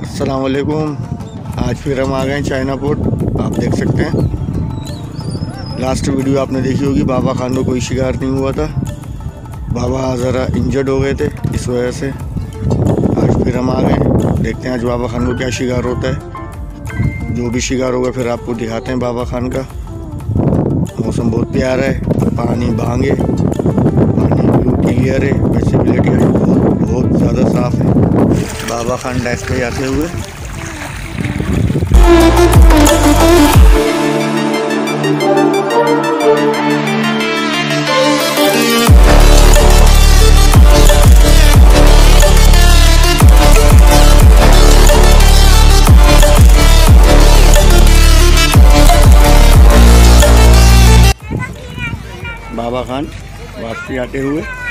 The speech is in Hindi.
अस्सलामुअलैकुम। आज फिर हम आ गए हैं चाइना पोर्ट। आप देख सकते हैं, लास्ट वीडियो आपने देखी होगी, बाबा खान को कोई शिकार नहीं हुआ था। बाबा ज़रा इंजर्ड हो गए थे, इस वजह से आज फिर हम आ गए। देखते हैं आज बाबा खान को क्या शिकार होता है। जो भी शिकार होगा फिर आपको दिखाते हैं बाबा खान का। मौसम बहुत प्यारा है, पानी भांगे, पानी ब्लू क्लियर है, विजिबिलिटी बहुत ज़्यादा साफ़ है। बाबा खान डैश पे जाते हुए बाबा खान वापसी आते हुए